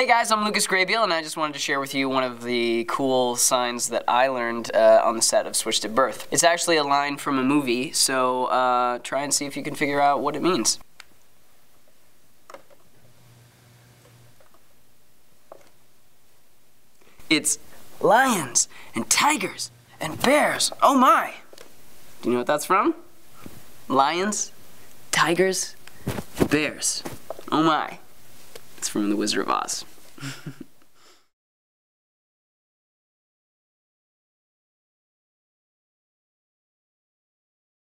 Hey guys, I'm Lucas Grabeel, and I just wanted to share with you one of the cool signs that I learned on the set of Switched at Birth. It's actually a line from a movie, so try and see if you can figure out what it means. It's lions and tigers and bears, oh my! Do you know what that's from? Lions, tigers, bears, oh my. It's from The Wizard of Oz.